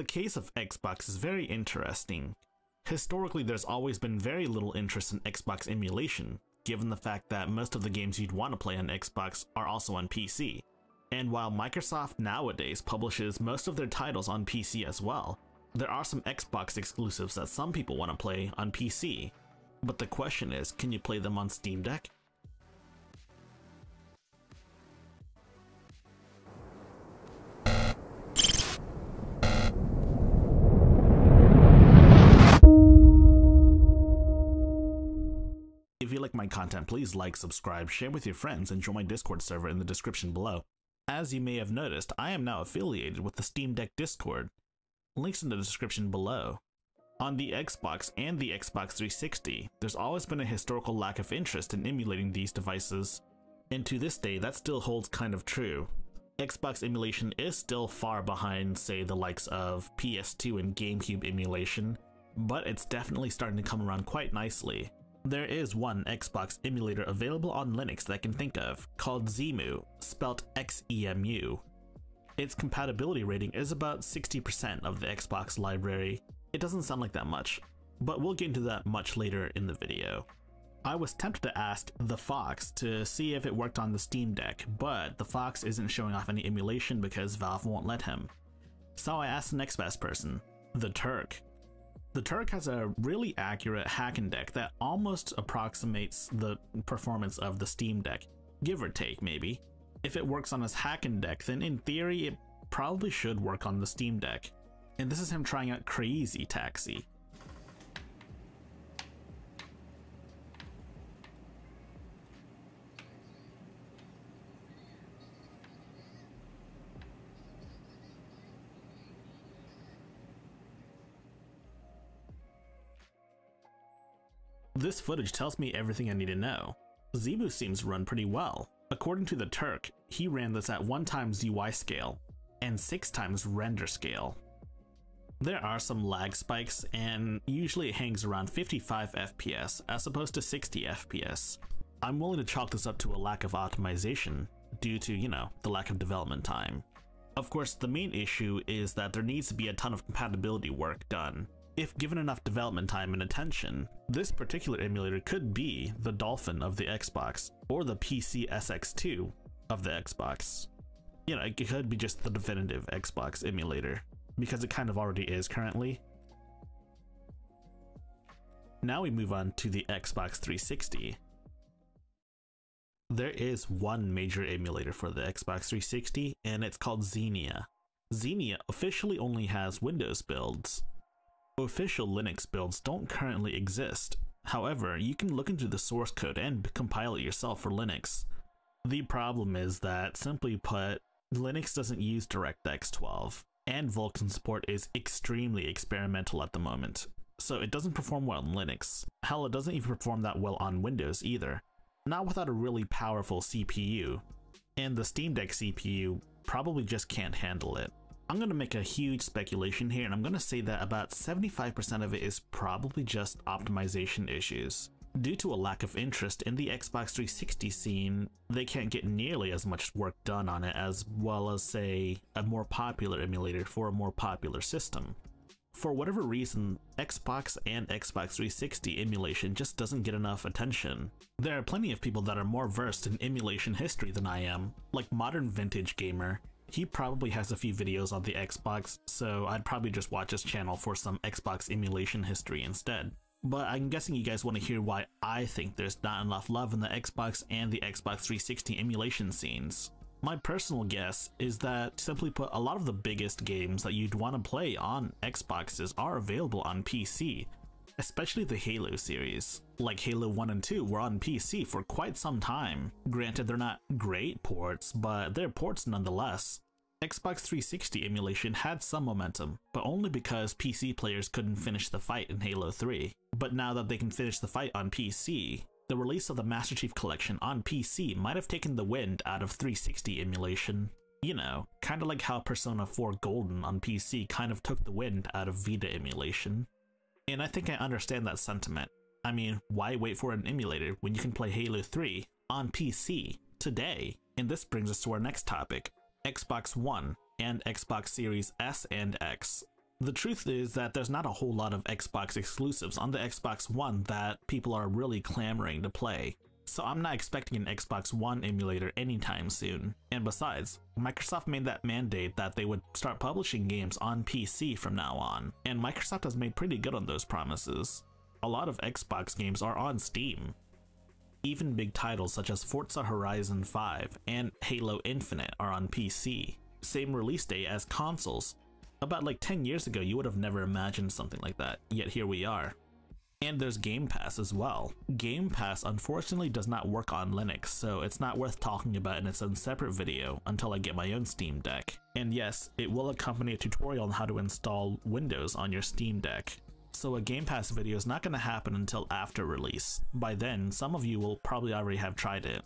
The case of Xbox is very interesting. Historically, there's always been very little interest in Xbox emulation, given the fact that most of the games you'd want to play on Xbox are also on PC. And while Microsoft nowadays publishes most of their titles on PC as well, there are some Xbox exclusives that some people want to play on PC. But the question is, can you play them on Steam Deck? If you like my content, please like, subscribe, share with your friends, and join my Discord server in the description below. As you may have noticed, I am now affiliated with the Steam Deck Discord. Links in the description below. On the Xbox and the Xbox 360, there's always been a historical lack of interest in emulating these devices, and to this day that still holds kind of true. Xbox emulation is still far behind, say, the likes of PS2 and GameCube emulation, but it's definitely starting to come around quite nicely. There is one Xbox emulator available on Linux that I can think of, called Xemu, spelt X-E-M-U. Its compatibility rating is about 60% of the Xbox library. It doesn't sound like that much, but we'll get into that much later in the video. I was tempted to ask the Fox to see if it worked on the Steam Deck, but the Fox isn't showing off any emulation because Valve won't let him. So I asked the next best person, TheTerk. TheTerk has a really accurate Hackendeck that almost approximates the performance of the Steam Deck, give or take maybe. If it works on his Hackendeck, then in theory it probably should work on the Steam Deck. And this is him trying out Crazy Taxi. This footage tells me everything I need to know. Xemu seems to run pretty well. According to TheTerk, he ran this at 1x UI scale and 6x render scale. There are some lag spikes, and usually it hangs around 55 FPS as opposed to 60 FPS. I'm willing to chalk this up to a lack of optimization due to, you know, the lack of development time. Of course, the main issue is that there needs to be a ton of compatibility work done. If given enough development time and attention, this particular emulator could be the Dolphin of the Xbox, or the PCSX2 of the Xbox. You know, it could be just the definitive Xbox emulator, because it kind of already is currently. Now we move on to the Xbox 360. There is one major emulator for the Xbox 360, and it's called Xenia. Xenia officially only has Windows builds. Official Linux builds don't currently exist. However, you can look into the source code and compile it yourself for Linux. The problem is that, simply put, Linux doesn't use DirectX 12, and Vulkan support is extremely experimental at the moment, so it doesn't perform well on Linux. Hell, it doesn't even perform that well on Windows either, not without a really powerful CPU, and the Steam Deck CPU probably just can't handle it. I'm going to make a huge speculation here, and I'm going to say that about 75% of it is probably just optimization issues. Due to a lack of interest in the Xbox 360 scene, they can't get nearly as much work done on it as well as, say, a more popular emulator for a more popular system. For whatever reason, Xbox and Xbox 360 emulation just doesn't get enough attention. There are plenty of people that are more versed in emulation history than I am, like Modern Vintage Gamer. He probably has a few videos on the Xbox, so I'd probably just watch his channel for some Xbox emulation history instead. But I'm guessing you guys want to hear why I think there's not enough love in the Xbox and the Xbox 360 emulation scenes. My personal guess is that, simply put, a lot of the biggest games that you'd want to play on Xboxes are available on PC, especially the Halo series. Like Halo 1 and 2 were on PC for quite some time. Granted, they're not great ports, but they're ports nonetheless. Xbox 360 emulation had some momentum, but only because PC players couldn't finish the fight in Halo 3. But now that they can finish the fight on PC, the release of the Master Chief Collection on PC might have taken the wind out of 360 emulation. You know, kinda like how Persona 4 Golden on PC kind of took the wind out of Vita emulation. And I think I understand that sentiment. I mean, why wait for an emulator when you can play Halo 3 on PC today? And this brings us to our next topic, Xbox One and Xbox Series S and X. the truth is that there's not a whole lot of Xbox exclusives on the Xbox One that people are really clamoring to play. So I'm not expecting an Xbox One emulator anytime soon. And besides, Microsoft made that mandate that they would start publishing games on PC from now on, and Microsoft has made pretty good on those promises. A lot of Xbox games are on Steam. Even big titles such as Forza Horizon 5 and Halo Infinite are on PC, same release day as consoles. About like 10 years ago, you would have never imagined something like that, yet here we are. And there's Game Pass as well. Game Pass unfortunately does not work on Linux, so it's not worth talking about in its own separate video until I get my own Steam Deck. And yes, it will accompany a tutorial on how to install Windows on your Steam Deck. So a Game Pass video is not going to happen until after release. By then, some of you will probably already have tried it.